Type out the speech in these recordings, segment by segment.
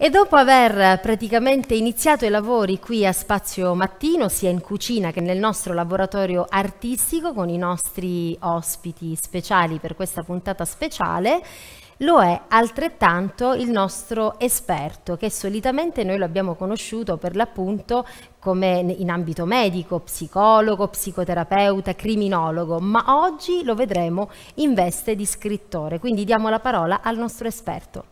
E dopo aver praticamente iniziato i lavori qui a Spazio Mattino, sia in cucina che nel nostro laboratorio artistico con i nostri ospiti speciali per questa puntata speciale, lo è altrettanto il nostro esperto, che solitamente noi lo abbiamo conosciuto per l'appunto come in ambito medico, psicologo, psicoterapeuta, criminologo, ma oggi lo vedremo in veste di scrittore, quindi diamo la parola al nostro esperto.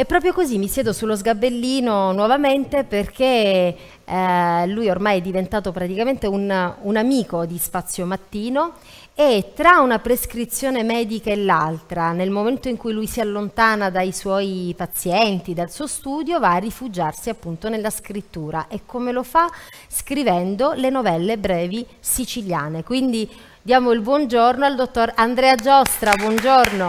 E proprio così mi siedo sullo sgabellino nuovamente perché lui ormai è diventato praticamente un amico di Spazio Mattino, e tra una prescrizione medica e l'altra, nel momento in cui lui si allontana dai suoi pazienti, dal suo studio, va a rifugiarsi appunto nella scrittura. E come lo fa? Scrivendo le novelle brevi siciliane. Quindi diamo il buongiorno al dottor Andrea Giostra, buongiorno.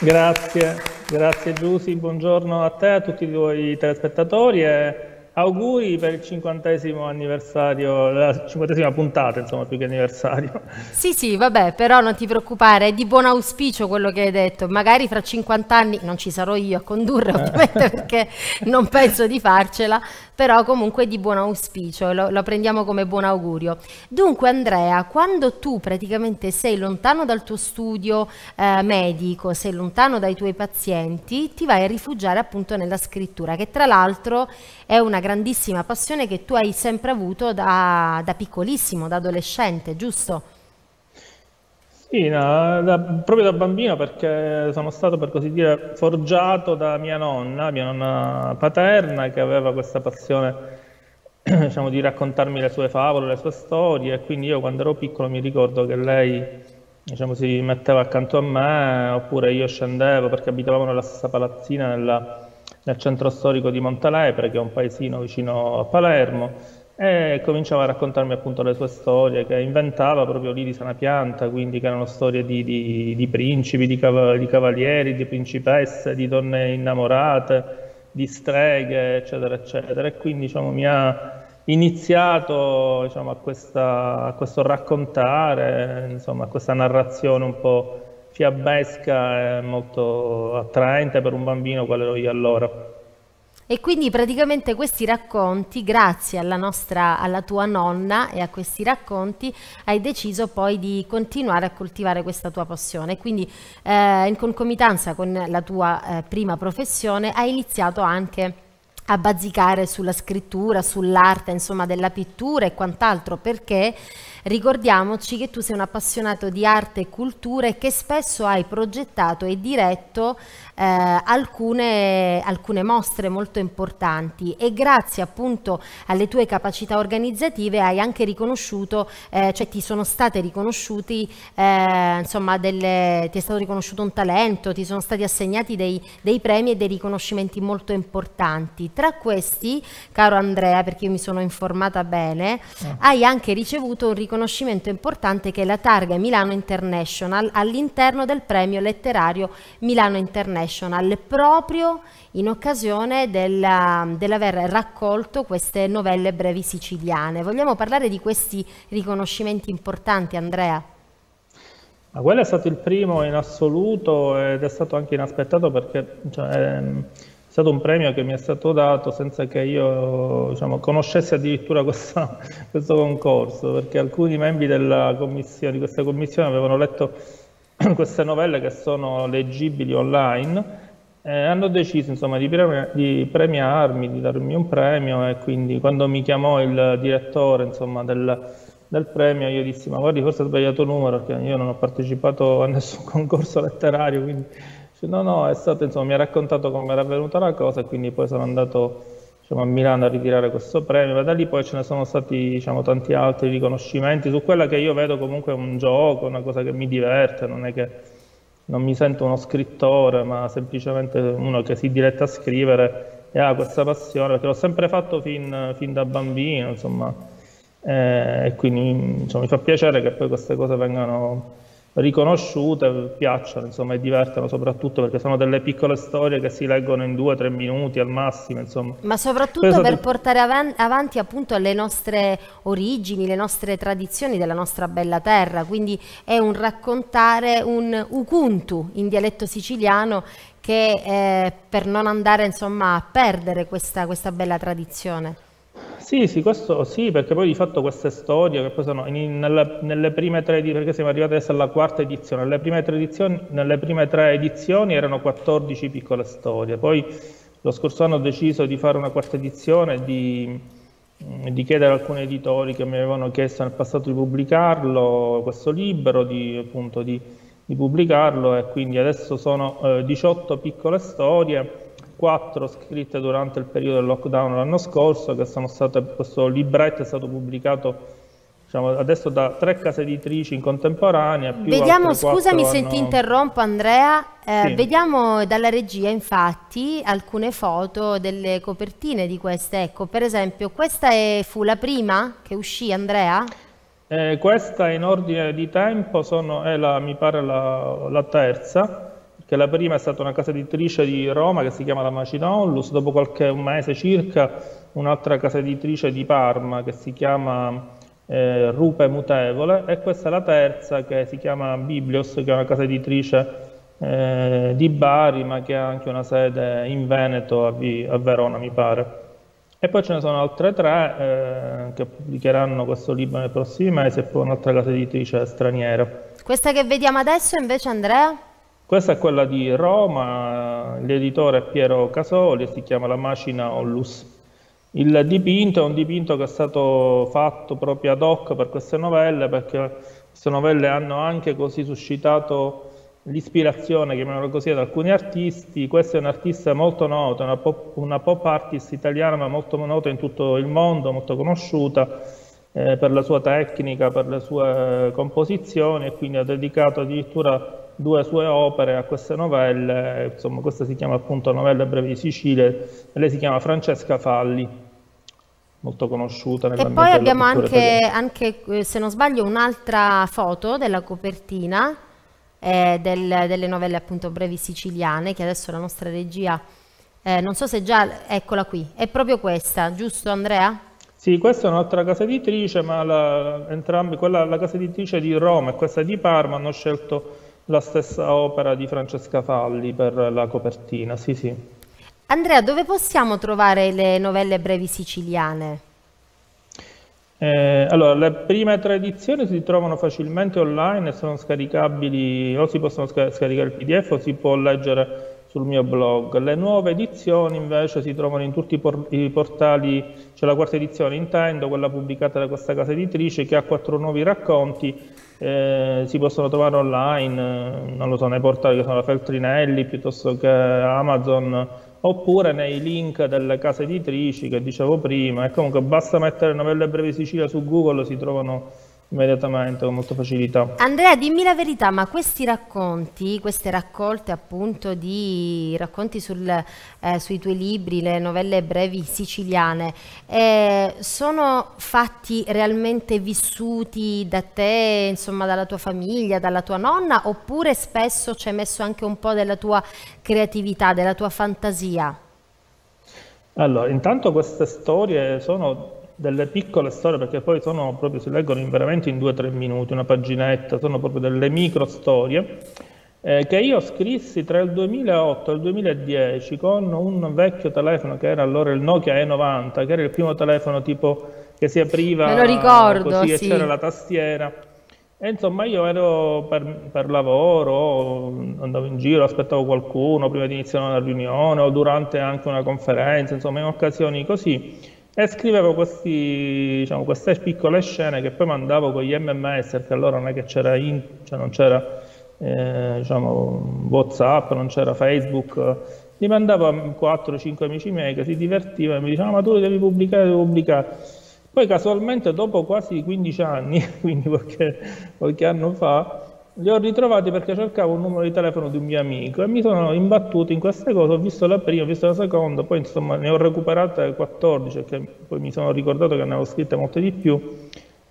Grazie. Grazie Giusy, buongiorno a te, a tutti i tuoi telespettatori e auguri per il 50° anniversario, la 50ª puntata insomma, più che anniversario. Sì sì, vabbè, però non ti preoccupare, è di buon auspicio quello che hai detto, magari fra 50 anni non ci sarò io a condurre ovviamente perché non penso di farcela, però comunque è di buon auspicio, lo prendiamo come buon augurio. Dunque Andrea, quando tu praticamente sei lontano dal tuo studio medico, sei lontano dai tuoi pazienti, ti vai a rifugiare appunto nella scrittura, che tra l'altro è una grandissima passione che tu hai sempre avuto da piccolissimo, da adolescente, giusto? Sì, no, proprio da bambino, perché sono stato per così dire forgiato da mia nonna paterna, che aveva questa passione diciamo di raccontarmi le sue favole, le sue storie, e quindi io quando ero piccolo mi ricordo che lei diciamo si metteva accanto a me, oppure io scendevo, perché abitavamo nella stessa palazzina nel centro storico di Montalepre, che è un paesino vicino a Palermo, e cominciava a raccontarmi appunto le sue storie che inventava proprio lì di sana pianta, quindi che erano storie di principi, di cavalieri, di principesse, di donne innamorate, di streghe, eccetera eccetera, e quindi diciamo mi ha iniziato diciamo, a questo raccontare, insomma a questa narrazione un po' fiabesca e molto attraente per un bambino quale ero io allora. E quindi praticamente questi racconti, grazie alla tua nonna e a questi racconti, hai deciso poi di continuare a coltivare questa tua passione. Quindi in concomitanza con la tua prima professione hai iniziato anche a bazzicare sulla scrittura, sull'arte, insomma della pittura e quant'altro, perché ricordiamoci che tu sei un appassionato di arte e cultura e che spesso hai progettato e diretto alcune mostre molto importanti, e grazie appunto alle tue capacità organizzative hai anche riconosciuto, cioè ti sono state riconosciuti, insomma ti è stato riconosciuto un talento, ti sono stati assegnati dei premi e dei riconoscimenti molto importanti. Tra questi, caro Andrea, perché io mi sono informata bene, hai anche ricevuto un riconoscimento importante che è la targa Milano International all'interno del premio letterario Milano International, proprio in occasione dell'aver raccolto queste novelle brevi siciliane. Vogliamo parlare di questi riconoscimenti importanti, Andrea? Ma quello è stato il primo in assoluto ed è stato anche inaspettato, perché cioè, è stato un premio che mi è stato dato senza che io diciamo, conoscessi addirittura questo concorso, perché alcuni membri della commissione, di questa commissione, avevano letto queste novelle che sono leggibili online e hanno deciso insomma, di premiarmi, di darmi un premio, e quindi quando mi chiamò il direttore insomma, del premio, io dissi: ma guardi, forse ho sbagliato numero, perché io non ho partecipato a nessun concorso letterario, quindi... No, è stato, insomma, mi ha raccontato come era avvenuta la cosa, e quindi poi sono andato diciamo, a Milano a ritirare questo premio, ma da lì poi ce ne sono stati diciamo, tanti altri riconoscimenti su quella che io vedo comunque un gioco, una cosa che mi diverte, non è che non mi sento uno scrittore, ma semplicemente uno che si diretta a scrivere e ha questa passione, perché l'ho sempre fatto fin da bambino, insomma, e quindi insomma, mi fa piacere che poi queste cose vengano riconosciute piacciono, insomma, e divertono soprattutto perché sono delle piccole storie che si leggono in 2 o 3 minuti al massimo, insomma. Ma soprattutto per portare avanti appunto le nostre origini, le nostre tradizioni della nostra bella terra, quindi è un raccontare un ucuntu in dialetto siciliano che per non andare, insomma, a perdere questa bella tradizione. Sì, sì, questo sì, perché poi di fatto queste storie che poi sono nelle prime 3, perché siamo arrivati adesso alla 4ª edizione, nelle prime tre edizioni erano 14 piccole storie, poi lo scorso anno ho deciso di fare una 4ª edizione e di chiedere a alcuni editori che mi avevano chiesto nel passato di pubblicarlo, questo libro, appunto di pubblicarlo, e quindi adesso sono 18 piccole storie, 4 scritte durante il periodo del lockdown l'anno scorso, che sono state, questo libretto è stato pubblicato, diciamo, adesso da 3 case editrici in contemporanea. Più vediamo, scusami se ti interrompo Andrea, sì. Vediamo dalla regia infatti alcune foto delle copertine di queste, ecco per esempio questa fu la prima che uscì Andrea? Questa in ordine di tempo mi pare la 3ª. Che la prima è stata una casa editrice di Roma che si chiama La Macinalus, dopo un mese circa un'altra casa editrice di Parma che si chiama Rupe Mutevole, e questa è la 3ª che si chiama Biblios, che è una casa editrice di Bari ma che ha anche una sede in Veneto, a Verona mi pare. E poi ce ne sono altre 3 che pubblicheranno questo libro nei prossimi mesi, e poi un'altra casa editrice straniera. Questa che vediamo adesso invece Andrea? Questa è quella di Roma, l'editore è Piero Casoli e si chiama La Macinalus. Il dipinto è un dipinto che è stato fatto proprio ad hoc per queste novelle, perché queste novelle hanno anche così suscitato l'ispirazione, chiamiamolo così, ad alcuni artisti. Questo è un artista molto noto, una pop artist italiana ma molto nota in tutto il mondo, molto conosciuta per la sua tecnica, per le sue composizioni, e quindi ha dedicato addirittura 2 sue opere a queste novelle, insomma questa si chiama appunto Novelle brevi di Sicilia, e lei si chiama Francesca Falli, molto conosciuta. E poi abbiamo anche, se non sbaglio, un'altra foto della copertina delle novelle appunto brevi siciliane, che adesso la nostra regia, non so se già, eccola qui, è proprio questa, giusto Andrea? Sì, questa è un'altra casa editrice, ma la casa editrice di Roma e questa di Parma hanno scelto la stessa opera di Francesca Falli per la copertina, sì sì. Andrea, dove possiamo trovare le novelle brevi siciliane? Allora, le prime 3 edizioni si trovano facilmente online, sono scaricabili, o si possono scaricare il PDF o si può leggere sul mio blog. Le nuove edizioni invece si trovano in tutti i portali, c'è la 4ª edizione intendo, quella pubblicata da questa casa editrice, che ha 4 nuovi racconti. Si possono trovare online, non lo so, nei portali che sono la Feltrinelli piuttosto che Amazon, oppure nei link delle case editrici che dicevo prima, e comunque basta mettere Novelle brevi Sicilia su Google, si trovano immediatamente con molta facilità. Andrea, dimmi la verità, ma questi racconti, queste raccolte appunto di racconti sui tuoi libri, le novelle brevi siciliane, sono fatti realmente vissuti da te, insomma dalla tua famiglia, dalla tua nonna, oppure spesso ci hai messo anche un po' della tua creatività, della tua fantasia? Allora, intanto queste storie sono delle piccole storie, perché poi sono proprio, si leggono veramente in 2 o 3 minuti, una paginetta, sono proprio delle micro storie che io scrissi tra il 2008 e il 2010 con un vecchio telefono che era allora il Nokia E90, che era il primo telefono tipo che si apriva, me lo ricordo, così, sì, e c'era la tastiera. E insomma io ero per lavoro, andavo in giro, aspettavo qualcuno prima di iniziare una riunione o durante anche una conferenza, insomma in occasioni così. E scrivevo queste piccole scene che poi mandavo con gli mms, perché allora non è che c'era WhatsApp, non c'era Facebook, li mandavo a 4 o 5 amici miei che si divertivano e mi dicevano: ma tu devi pubblicare. Poi casualmente dopo quasi 15 anni, quindi qualche anno fa, li ho ritrovati perché cercavo un numero di telefono di un mio amico e mi sono imbattuto in queste cose, ho visto la prima, ho visto la seconda, poi insomma ne ho recuperate 14, perché poi mi sono ricordato che ne avevo scritte molte di più,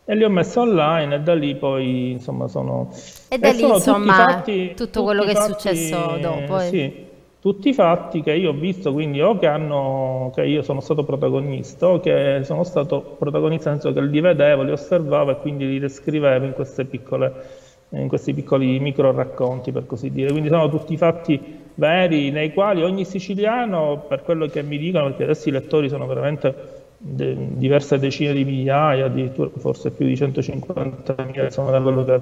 e li ho messi online e da lì poi insomma sono... E da lì insomma fatti, tutto quello che fatti, è successo dopo. Sì, tutti i fatti che io ho visto, quindi o che hanno, che io sono stato protagonista, o che sono stato protagonista nel senso che li vedevo, li osservavo e quindi li descrivevo in queste piccole... in questi piccoli micro racconti, per così dire. Quindi sono tutti fatti veri nei quali ogni siciliano, per quello che mi dicono, perché adesso i lettori sono veramente diverse decine di migliaia, addirittura forse più di 150.000, insomma, da quello che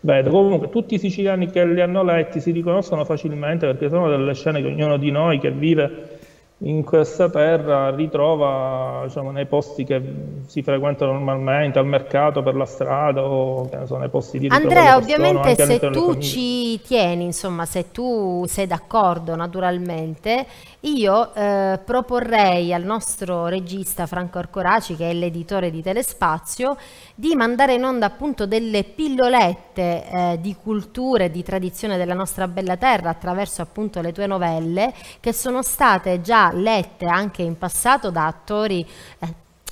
vedo. Comunque tutti i siciliani che li hanno letti si riconoscono facilmente, perché sono delle scene che ognuno di noi che vive in questa terra ritrova, diciamo, nei posti che si frequentano normalmente, al mercato, per la strada, o che ne so, nei posti di ritrovo. Andrea, ovviamente se tu ci tieni, insomma, se tu sei d'accordo naturalmente, io proporrei al nostro regista Franco Arcoraci, che è l'editore di Telespazio, di mandare in onda appunto delle pillolette di cultura e di tradizione della nostra bella terra attraverso appunto le tue novelle, che sono state già lette anche in passato da attori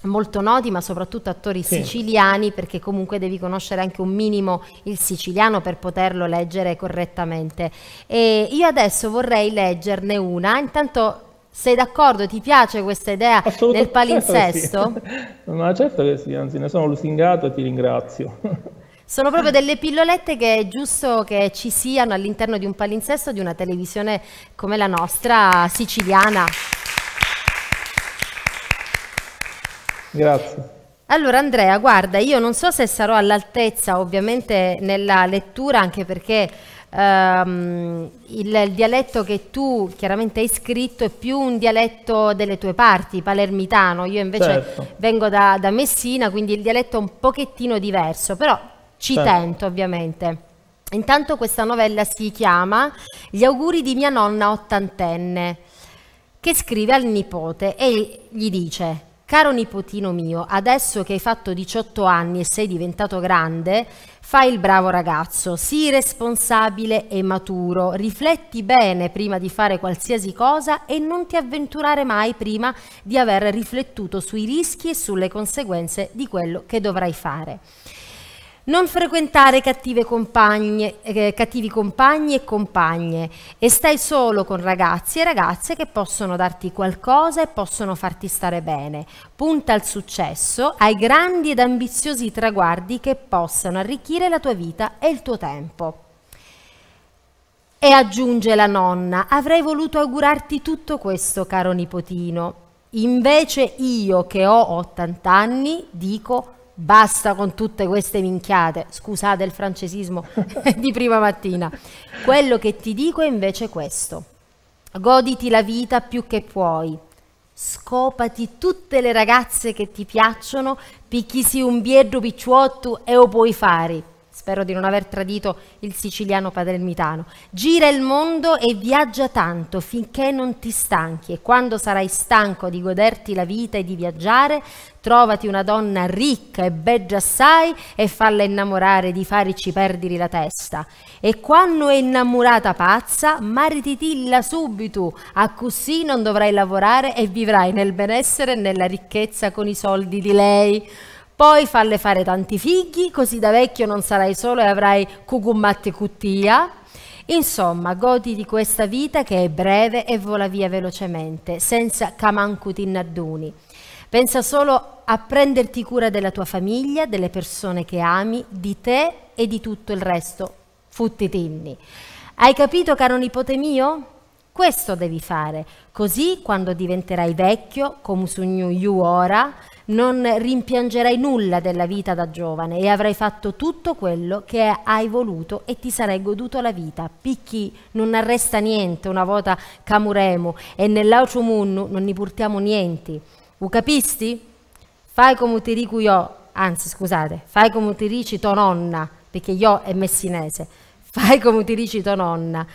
molto noti, ma soprattutto attori siciliani, perché comunque devi conoscere anche un minimo il siciliano per poterlo leggere correttamente. E io adesso vorrei leggerne una. Intanto, sei d'accordo? Ti piace questa idea del palinsesto? Certo che sì. Ma certo che sì, anzi ne sono lusingato e ti ringrazio. Sono proprio delle pillolette che è giusto che ci siano all'interno di un palinsesto di una televisione come la nostra, siciliana. Grazie. Allora Andrea, guarda, io non so se sarò all'altezza ovviamente nella lettura, anche perché il dialetto che tu chiaramente hai scritto è più un dialetto delle tue parti, palermitano. Io invece vengo da Messina, quindi il dialetto è un pochettino diverso, però... Ci tento ovviamente. Intanto questa novella si chiama Gli auguri di mia nonna ottantenne, che scrive al nipote e gli dice: caro nipotino mio, adesso che hai fatto 18 anni e sei diventato grande, fai il bravo ragazzo, sii responsabile e maturo, rifletti bene prima di fare qualsiasi cosa e non ti avventurare mai prima di aver riflettuto sui rischi e sulle conseguenze di quello che dovrai fare. Non frequentare cattivi compagni e compagne, e stai solo con ragazzi e ragazze che possono darti qualcosa e possono farti stare bene. Punta al successo, ai grandi ed ambiziosi traguardi che possano arricchire la tua vita e il tuo tempo. E aggiunge la nonna: avrei voluto augurarti tutto questo, caro nipotino. Invece io, che ho 80 anni, dico: basta con tutte queste minchiate, scusate il francesismo di prima mattina. Quello che ti dico è invece questo: goditi la vita più che puoi, scopati tutte le ragazze che ti piacciono, picchisi un biedro picciotto e o puoi fare. Spero di non aver tradito il siciliano palermitano. Gira il mondo e viaggia tanto finché non ti stanchi, e quando sarai stanco di goderti la vita e di viaggiare, trovati una donna ricca e beggia assai e falla innamorare di farci perdere la testa. E quando è innamorata pazza, marititilla subito, a così non dovrai lavorare e vivrai nel benessere e nella ricchezza con i soldi di lei. Poi falle fare tanti figli, così da vecchio non sarai solo e avrai cucumatte cuttia. Insomma, godi di questa vita che è breve e vola via velocemente, senza camancutinarduni. Pensa solo a prenderti cura della tua famiglia, delle persone che ami, di te e di tutto il resto. Futtitinni. Hai capito, caro nipote mio? Questo devi fare, così quando diventerai vecchio, come sogno io ora, non rimpiangerai nulla della vita da giovane e avrai fatto tutto quello che hai voluto e ti sarai goduto la vita. Picchi non arresta niente una volta camuremo e nell'altro mondo non ne portiamo niente. U capisti? Fai come ti dico io, anzi scusate, fai come ti dici tua nonna, perché io è messinese, fai come ti dici tua nonna.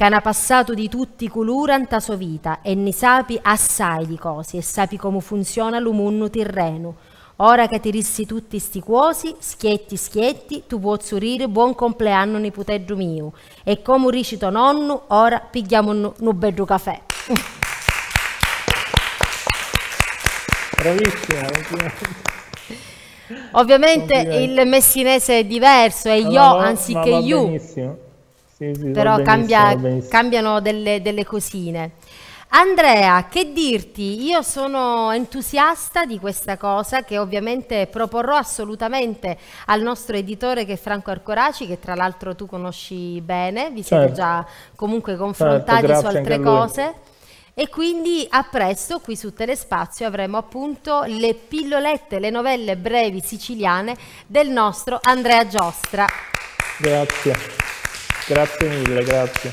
C'hanno passato di tutti i culuran ta sua vita e ne sapi assai di cose e sapi come funziona l'umunno tirreno. Ora che ti rissi tutti sti cuosi, schietti schietti, tu puoi zurire buon compleanno nipoteggio mio. E come ricito nonno, ora pigliamo un bello caffè. Bravissima, bravissima. Ovviamente il messinese è diverso, è io anziché you, però cambiano delle cosine. Andrea, che dirti? Io sono entusiasta di questa cosa che ovviamente proporrò assolutamente al nostro editore che è Franco Arcoraci, che tra l'altro tu conosci bene, vi siete già comunque confrontati su altre cose. E quindi a presto qui su Telespazio avremo appunto le pillolette, le novelle brevi siciliane del nostro Andrea Giostra. Grazie, grazie mille, grazie.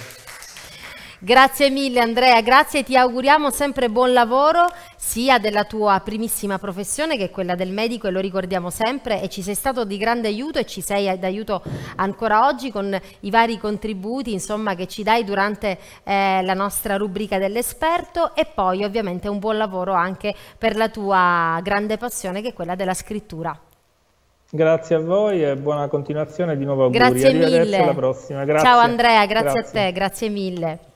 Grazie mille Andrea, grazie, ti auguriamo sempre buon lavoro sia della tua primissima professione che quella del medico, e lo ricordiamo sempre, e ci sei stato di grande aiuto e ci sei d'aiuto ancora oggi con i vari contributi insomma che ci dai durante la nostra rubrica dell'esperto, e poi ovviamente un buon lavoro anche per la tua grande passione che è quella della scrittura. Grazie a voi e buona continuazione, di nuovo auguri. Grazie mille. Alla prossima. Grazie. Ciao Andrea, grazie a te, grazie mille.